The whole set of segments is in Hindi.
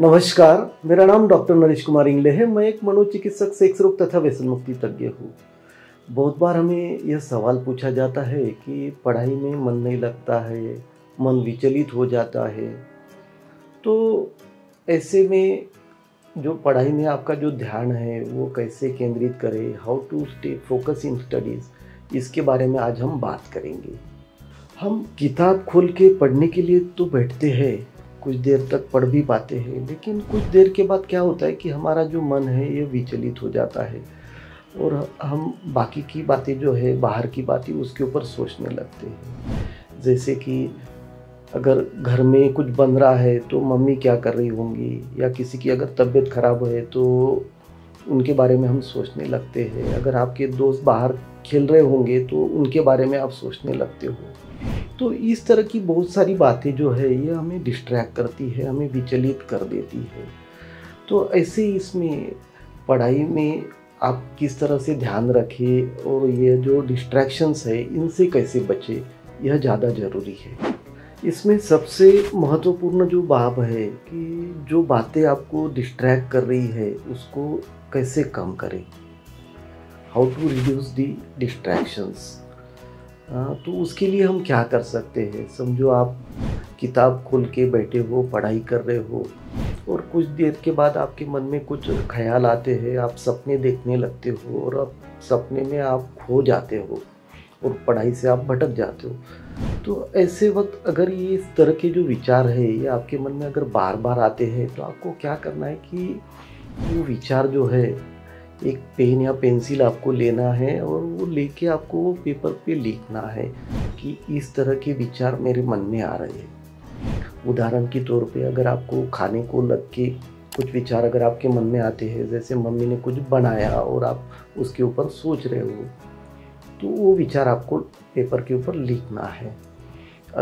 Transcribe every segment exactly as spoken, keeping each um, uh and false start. नमस्कार, मेरा नाम डॉक्टर नरेश कुमार इंगले है। मैं एक मनोचिकित्सक, सेक्स रोग तथा व्यसन मुक्ति तज्ञ हूँ। बहुत बार हमें यह सवाल पूछा जाता है कि पढ़ाई में मन नहीं लगता है, मन विचलित हो जाता है। तो ऐसे में जो पढ़ाई में आपका जो ध्यान है वो कैसे केंद्रित करें, how to stay focus in studies, इसके बारे में आज हम बात करेंगे। हम किताब खोल के पढ़ने के लिए तो बैठते हैं, कुछ देर तक पढ़ भी पाते हैं, लेकिन कुछ देर के बाद क्या होता है कि हमारा जो मन है ये विचलित हो जाता है और हम बाकी की बातें जो है, बाहर की बातें, उसके ऊपर सोचने लगते हैं। जैसे कि अगर घर में कुछ बन रहा है तो मम्मी क्या कर रही होंगी, या किसी की अगर तबीयत ख़राब है तो उनके बारे में हम सोचने लगते हैं। अगर आपके दोस्त बाहर खेल रहे होंगे तो उनके बारे में आप सोचने लगते हो। तो इस तरह की बहुत सारी बातें जो है ये हमें डिस्ट्रैक्ट करती है, हमें विचलित कर देती है। तो ऐसे इसमें पढ़ाई में आप किस तरह से ध्यान रखें और ये जो डिस्ट्रैक्शंस है इनसे कैसे बचें, यह ज़्यादा ज़रूरी है। इसमें सबसे महत्वपूर्ण जो बाब है कि जो बातें आपको डिस्ट्रैक्ट कर रही है उसको कैसे कम करें, how to reduce the distractions. तो उसके लिए हम क्या कर सकते हैं। समझो आप किताब खोल के बैठे हो, पढ़ाई कर रहे हो और कुछ देर के बाद आपके मन में कुछ ख्याल आते हैं, आप सपने देखने लगते हो और आप सपने में आप खो जाते हो और पढ़ाई से आप भटक जाते हो। तो ऐसे वक्त अगर ये इस तरह के जो विचार है ये आपके मन में अगर बार बार आते हैं तो आपको क्या करना है कि वो विचार जो है, एक पेन या पेंसिल आपको लेना है और वो लेके आपको वो पेपर पे लिखना है कि इस तरह के विचार मेरे मन में आ रहे हैं। उदाहरण के तौर पे अगर आपको खाने को लग के कुछ विचार अगर आपके मन में आते हैं, जैसे मम्मी ने कुछ बनाया और आप उसके ऊपर सोच रहे हो, तो वो विचार आपको पेपर के ऊपर लिखना है।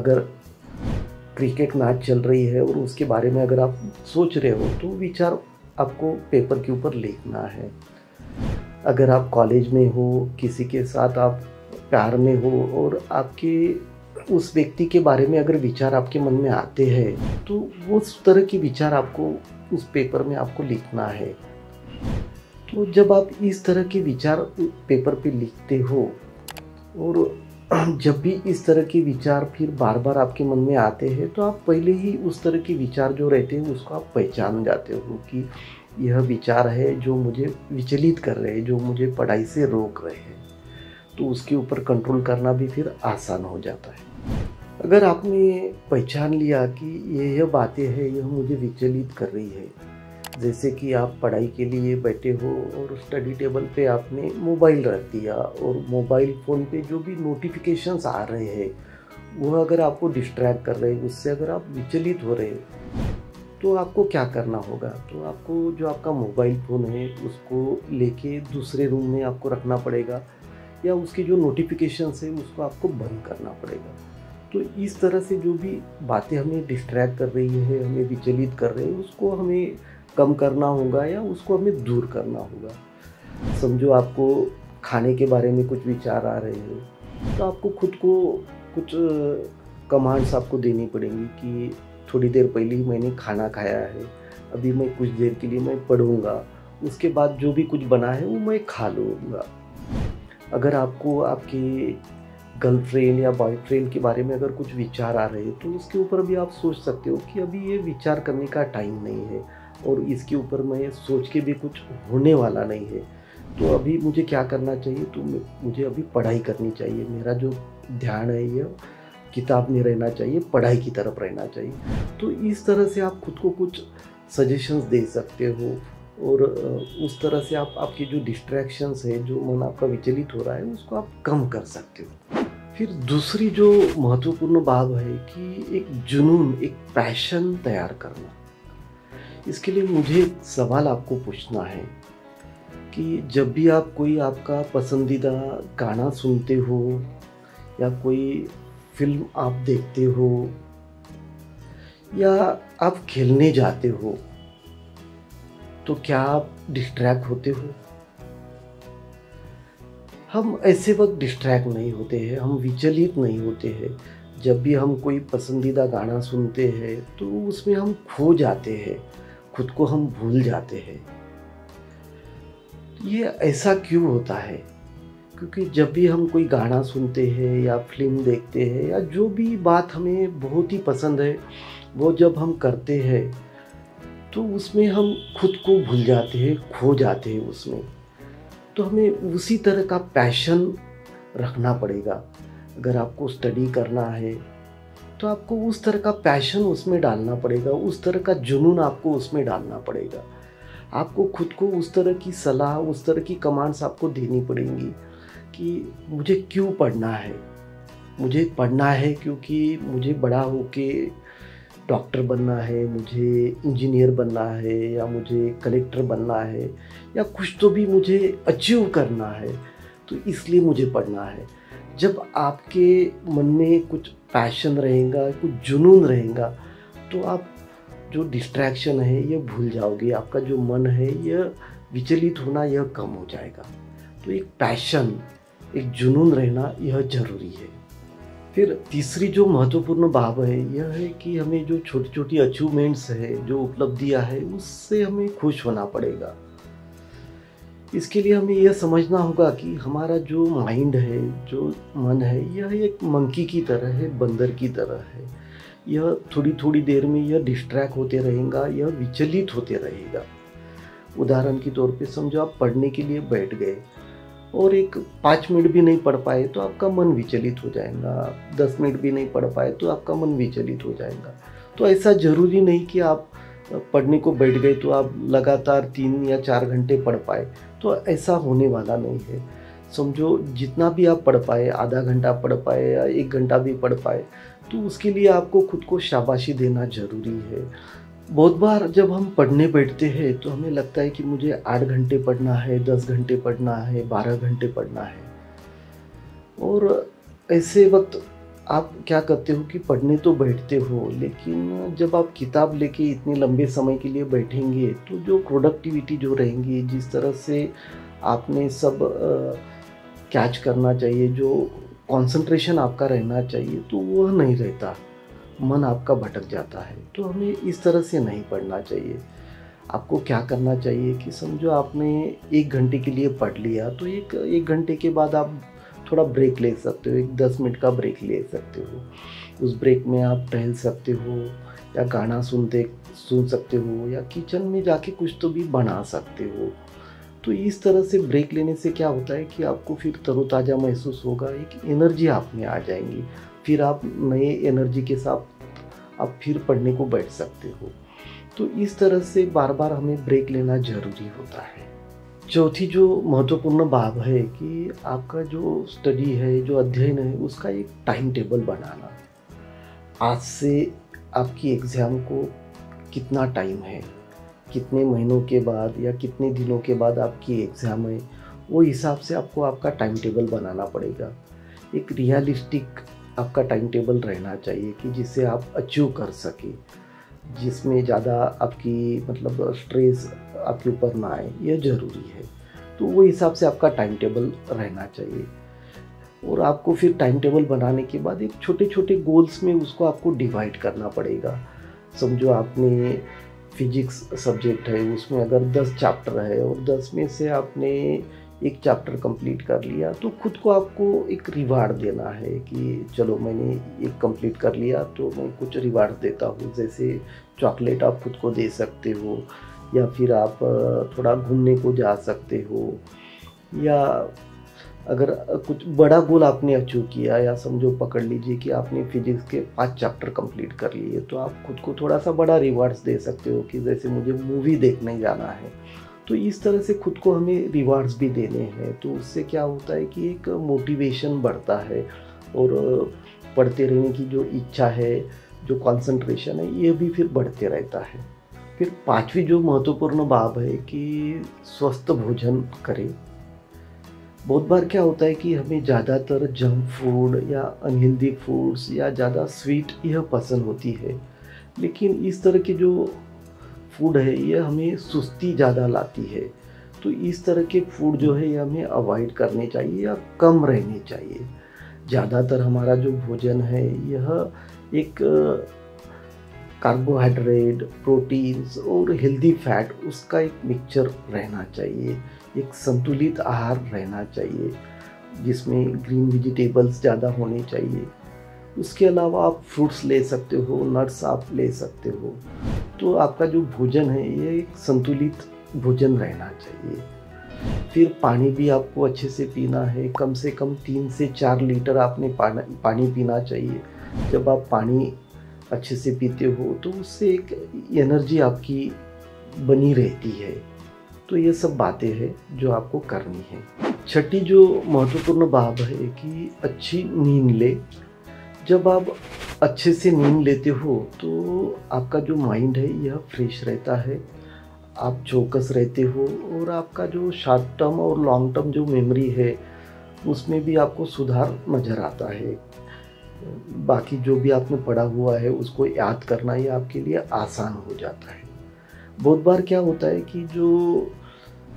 अगर क्रिकेट मैच चल रही है और उसके बारे में अगर आप सोच रहे हो तो विचार आपको पेपर के ऊपर लिखना है। अगर आप कॉलेज में हो, किसी के साथ आप प्यार में हो और आपके उस व्यक्ति के बारे में अगर विचार आपके मन में आते हैं तो उस तरह के विचार आपको उस पेपर में आपको लिखना है। तो जब आप इस तरह के विचार पेपर पे लिखते हो और जब भी इस तरह के विचार फिर बार बार आपके मन में आते हैं तो आप पहले ही उस तरह के विचार जो रहते हैं उसको आप पहचान जाते हो कि यह विचार है जो मुझे विचलित कर रहे हैं, जो मुझे पढ़ाई से रोक रहे हैं। तो उसके ऊपर कंट्रोल करना भी फिर आसान हो जाता है। अगर आपने पहचान लिया कि ये यह बातें हैं, यह मुझे विचलित कर रही है, जैसे कि आप पढ़ाई के लिए बैठे हो और स्टडी टेबल पे आपने मोबाइल रख दिया और मोबाइल फ़ोन पे जो भी नोटिफिकेशंस आ रहे हैं वह अगर आपको डिस्ट्रैक्ट कर रहे हैं, उससे अगर आप विचलित हो रहे हैं तो आपको क्या करना होगा। तो आपको जो आपका मोबाइल फ़ोन है उसको लेके दूसरे रूम में आपको रखना पड़ेगा या उसकी जो नोटिफिकेशंस है उसको आपको बंद करना पड़ेगा। तो इस तरह से जो भी बातें हमें डिस्ट्रैक्ट कर रही है, हमें विचलित कर रहे हैं, उसको हमें कम करना होगा या उसको हमें दूर करना होगा। समझो आपको खाने के बारे में कुछ विचार आ रहे हैं तो आपको खुद को कुछ कमांड्स आपको देनी पड़ेंगी कि थोड़ी देर पहले ही मैंने खाना खाया है, अभी मैं कुछ देर के लिए मैं पढ़ूंगा, उसके बाद जो भी कुछ बना है वो मैं खा लूँगा। अगर आपको आपकी गर्लफ्रेंड या बॉयफ्रेंड के बारे में अगर कुछ विचार आ रहे हैं तो उसके ऊपर भी आप सोच सकते हो कि अभी ये विचार करने का टाइम नहीं है और इसके ऊपर मैं सोच के भी कुछ होने वाला नहीं है। तो अभी मुझे क्या करना चाहिए, तो मुझे अभी पढ़ाई करनी चाहिए, मेरा जो ध्यान है ये किताब में रहना चाहिए, पढ़ाई की तरफ रहना चाहिए। तो इस तरह से आप खुद को कुछ सजेशंस दे सकते हो और उस तरह से आप आपके जो डिस्ट्रैक्शंस है, जो मन आपका विचलित हो रहा है, उसको आप कम कर सकते हो। फिर दूसरी जो महत्वपूर्ण बात है कि एक जुनून, एक पैशन तैयार करना। इसके लिए मुझे एक सवाल आपको पूछना है कि जब भी आप कोई आपका पसंदीदा गाना सुनते हो या कोई फिल्म आप देखते हो या आप खेलने जाते हो तो क्या आप डिस्ट्रैक्ट होते हो? हम ऐसे वक्त डिस्ट्रैक्ट नहीं होते हैं, हम विचलित नहीं होते हैं। जब भी हम कोई पसंदीदा गाना सुनते हैं तो उसमें हम खो जाते हैं खुद को हम भूल जाते हैं। ये ऐसा क्यों होता है? क्योंकि जब भी हम कोई गाना सुनते हैं या फिल्म देखते हैं या जो भी बात हमें बहुत ही पसंद है वो जब हम करते हैं तो उसमें हम खुद को भूल जाते हैं, खो जाते हैं उसमें। तो हमें उसी तरह का पैशन रखना पड़ेगा। अगर आपको स्टडी करना है तो आपको उस तरह का पैशन उसमें डालना पड़ेगा, उस तरह का जुनून आपको उसमें डालना पड़ेगा। आपको खुद को उस तरह की सलाह, उस तरह की कमांड्स आपको देनी पड़ेंगी कि मुझे क्यों पढ़ना है। मुझे पढ़ना है क्योंकि मुझे बड़ा होके डॉक्टर बनना है, मुझे इंजीनियर बनना है या मुझे कलेक्टर बनना है या कुछ तो भी मुझे अचीव करना है, तो इसलिए मुझे पढ़ना है। जब आपके मन में कुछ पैशन रहेगा, कुछ जुनून रहेगा, तो आप जो डिस्ट्रैक्शन है ये भूल जाओगे। आपका जो मन है यह विचलित होना यह कम हो जाएगा। तो एक पैशन, एक जुनून रहना यह जरूरी है। फिर तीसरी जो महत्वपूर्ण बात है यह है कि हमें जो छोटी छोटी अचीवमेंट्स है, जो उपलब्धियां है, उससे हमें खुश होना पड़ेगा। इसके लिए हमें यह समझना होगा कि हमारा जो माइंड है, जो मन है, यह एक मंकी की तरह है, बंदर की तरह है। यह थोड़ी थोड़ी देर में यह डिस्ट्रैक्ट होते रहेगा, यह विचलित होते रहेगा। उदाहरण के तौर पे समझो आप पढ़ने के लिए बैठ गए और एक पाँच मिनट भी नहीं पढ़ पाए तो आपका मन विचलित हो जाएगा। दस मिनट भी नहीं पढ़ पाए तो आपका मन विचलित हो जाएगा। तो ऐसा ज़रूरी नहीं कि आप पढ़ने को बैठ गए तो आप लगातार तीन या चार घंटे पढ़ पाए, तो ऐसा होने वाला नहीं है। समझो जितना भी आप पढ़ पाए, आधा घंटा पढ़ पाए या एक घंटा भी पढ़ पाए, तो उसके लिए आपको खुद को शाबाशी देना ज़रूरी है। बहुत बार जब हम पढ़ने बैठते हैं तो हमें लगता है कि मुझे आठ घंटे पढ़ना है, दस घंटे पढ़ना है, बारह घंटे पढ़ना है। और ऐसे वक्त आप क्या करते हो कि पढ़ने तो बैठते हो, लेकिन जब आप किताब लेके इतने लंबे समय के लिए बैठेंगे तो जो प्रोडक्टिविटी जो रहेंगी, जिस तरह से आपने सब कैच करना चाहिए, जो कंसंट्रेशन आपका रहना चाहिए, तो वह नहीं रहता। मन आपका भटक जाता है। तो हमें इस तरह से नहीं पढ़ना चाहिए। आपको क्या करना चाहिए कि समझो आपने एक घंटे के लिए पढ़ लिया तो एक एक घंटे के बाद आप थोड़ा ब्रेक ले सकते हो, एक दस मिनट का ब्रेक ले सकते हो। उस ब्रेक में आप टहल सकते हो या गाना सुनते सुन सकते हो या किचन में जाके कुछ तो भी बना सकते हो। तो इस तरह से ब्रेक लेने से क्या होता है कि आपको फिर तरोताज़ा महसूस होगा, एक एनर्जी आप में आ जाएंगी, फिर आप नए एनर्जी के साथ आप फिर पढ़ने को बैठ सकते हो। तो इस तरह से बार बार हमें ब्रेक लेना ज़रूरी होता है। चौथी जो महत्वपूर्ण बात है कि आपका जो स्टडी है, जो अध्ययन है, उसका एक टाइम टेबल बनाना। आज से आपकी एग्ज़ाम को कितना टाइम है, कितने महीनों के बाद या कितने दिनों के बाद आपकी एग्ज़ाम है, वो हिसाब से आपको आपका टाइम टेबल बनाना पड़ेगा। एक रियलिस्टिक आपका टाइम टेबल रहना चाहिए कि जिससे आप अचीव कर सके, जिसमें ज़्यादा आपकी मतलब स्ट्रेस आपके ऊपर ना आए, यह ज़रूरी है। तो वो हिसाब से आपका टाइम टेबल रहना चाहिए। और आपको फिर टाइम टेबल बनाने के बाद एक छोटे छोटे गोल्स में उसको आपको डिवाइड करना पड़ेगा। समझो आपने फिजिक्स सब्जेक्ट है, उसमें अगर दस चैप्टर है और दस में से आपने एक चैप्टर कंप्लीट कर लिया तो खुद को आपको एक रिवार्ड देना है कि चलो मैंने एक कंप्लीट कर लिया तो मैं कुछ रिवार्ड देता हूँ। जैसे चॉकलेट आप खुद को दे सकते हो या फिर आप थोड़ा घूमने को जा सकते हो, या अगर कुछ बड़ा गोल आपने अचीव किया, या समझो पकड़ लीजिए कि आपने फिजिक्स के पांच चैप्टर कंप्लीट कर लिए तो आप खुद को थोड़ा सा बड़ा रिवार्ड्स दे सकते हो कि जैसे मुझे मूवी देखने जाना है। तो इस तरह से खुद को हमें रिवार्ड्स भी देने हैं। तो उससे क्या होता है कि एक मोटिवेशन बढ़ता है और पढ़ते रहने की जो इच्छा है, जो कंसंट्रेशन है, ये भी फिर बढ़ते रहता है। फिर पांचवी जो महत्वपूर्ण बात है कि स्वस्थ भोजन करें। बहुत बार क्या होता है कि हमें ज़्यादातर जंक फूड या अनहेल्दी फूड्स या ज़्यादा स्वीट यह पसंद होती है, लेकिन इस तरह के जो फूड है यह हमें सुस्ती ज़्यादा लाती है। तो इस तरह के फूड जो है यह हमें अवॉइड करने चाहिए या कम रहने चाहिए। ज़्यादातर हमारा जो भोजन है यह एक कार्बोहाइड्रेट, प्रोटीन्स और हेल्दी फैट, उसका एक मिक्सचर रहना चाहिए, एक संतुलित आहार रहना चाहिए जिसमें ग्रीन वेजिटेबल्स ज़्यादा होने चाहिए। उसके अलावा आप फ्रूट्स ले सकते हो, नट्स आप ले सकते हो। तो आपका जो भोजन है ये एक संतुलित भोजन रहना चाहिए। फिर पानी भी आपको अच्छे से पीना है, कम से कम तीन से चार लीटर आपने पानी पीना चाहिए। जब आप पानी अच्छे से पीते हो तो उससे एक एनर्जी आपकी बनी रहती है। तो ये सब बातें हैं जो आपको करनी है। छठी जो महत्वपूर्ण बात है कि अच्छी नींद ले। जब आप अच्छे से नींद लेते हो तो आपका जो माइंड है यह फ्रेश रहता है, आप चौकस रहते हो और आपका जो शॉर्ट टर्म और लॉन्ग टर्म जो मेमोरी है उसमें भी आपको सुधार नज़र आता है। बाकी जो भी आपने पढ़ा हुआ है उसको याद करना ये आपके लिए आसान हो जाता है। बहुत बार क्या होता है कि जो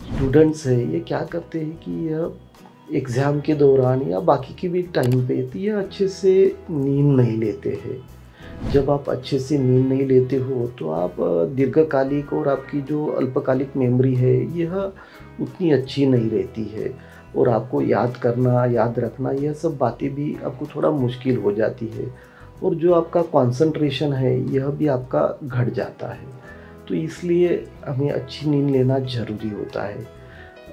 स्टूडेंट्स हैं ये क्या करते हैं कि यह एग्ज़ाम के दौरान या बाकी की भी टाइम पे ये अच्छे से नींद नहीं लेते हैं। जब आप अच्छे से नींद नहीं लेते हो तो आप दीर्घकालिक और आपकी जो अल्पकालिक मेमोरी है यह उतनी अच्छी नहीं रहती है और आपको याद करना, याद रखना, यह सब बातें भी आपको थोड़ा मुश्किल हो जाती है और जो आपका कंसंट्रेशन है यह भी आपका घट जाता है। तो इसलिए हमें अच्छी नींद लेना ज़रूरी होता है।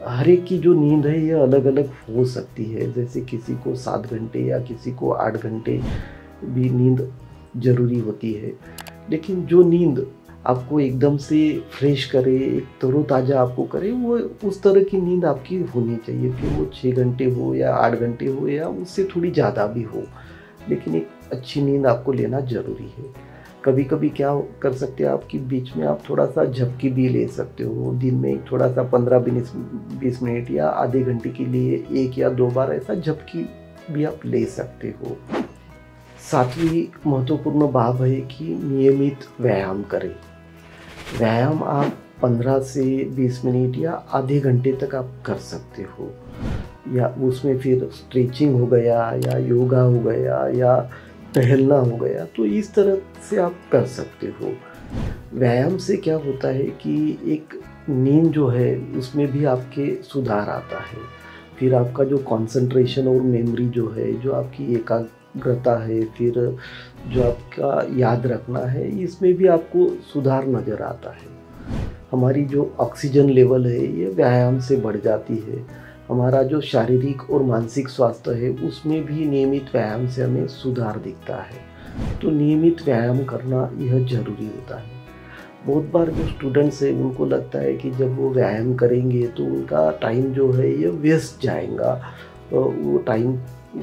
हर एक की जो नींद है यह अलग अलग हो सकती है, जैसे किसी को सात घंटे या किसी को आठ घंटे भी नींद ज़रूरी होती है। लेकिन जो नींद आपको एकदम से फ्रेश करे, एक तरोताज़ा आपको करे, वो उस तरह की नींद आपकी होनी चाहिए। फिर वो छः घंटे हो या आठ घंटे हो या उससे थोड़ी ज़्यादा भी हो, लेकिन एक अच्छी नींद आपको लेना ज़रूरी है। कभी कभी क्या कर सकते हैं आप कि बीच में आप थोड़ा सा झपकी भी ले सकते हो। दिन में एक थोड़ा सा पंद्रह बीस मिनट या आधे घंटे के लिए एक या दो बार ऐसा झपकी भी आप ले सकते हो। सातवीं महत्वपूर्ण बात है कि नियमित व्यायाम करें। व्यायाम आप पंद्रह से बीस मिनट या आधे घंटे तक आप कर सकते हो, या उसमें फिर स्ट्रेचिंग हो गया या योगा हो गया या टहलना हो गया, तो इस तरह से आप कर सकते हो। व्यायाम से क्या होता है कि एक नींद जो है उसमें भी आपके सुधार आता है। फिर आपका जो कंसंट्रेशन और मेमोरी जो है, जो आपकी एकाग्र करता है, फिर जो आपका याद रखना है, इसमें भी आपको सुधार नज़र आता है। हमारी जो ऑक्सीजन लेवल है ये व्यायाम से बढ़ जाती है। हमारा जो शारीरिक और मानसिक स्वास्थ्य है उसमें भी नियमित व्यायाम से हमें सुधार दिखता है। तो नियमित व्यायाम करना यह ज़रूरी होता है। बहुत बार जो स्टूडेंट्स हैं उनको लगता है कि जब वो व्यायाम करेंगे तो उनका टाइम जो है ये वेस्ट जाएगा, तो वो टाइम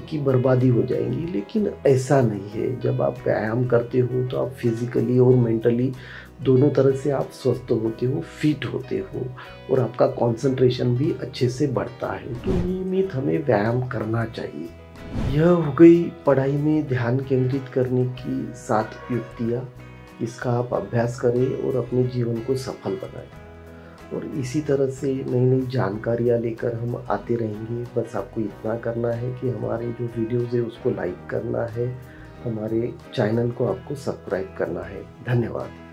की बर्बादी हो जाएगी, लेकिन ऐसा नहीं है। जब आप व्यायाम करते हो तो आप फिज़िकली और मेंटली दोनों तरह से आप स्वस्थ होते हो, फिट होते हो और आपका कंसंट्रेशन भी अच्छे से बढ़ता है। तो नियमित हमें व्यायाम करना चाहिए। यह हो गई पढ़ाई में ध्यान केंद्रित करने की सात युक्तियाँ। इसका आप अभ्यास करें और अपने जीवन को सफल बनाएँ। और इसी तरह से नई नई जानकारियाँ लेकर हम आते रहेंगे। बस आपको इतना करना है कि हमारे जो वीडियोज़ है उसको लाइक करना है, हमारे चैनल को आपको सब्सक्राइब करना है। धन्यवाद।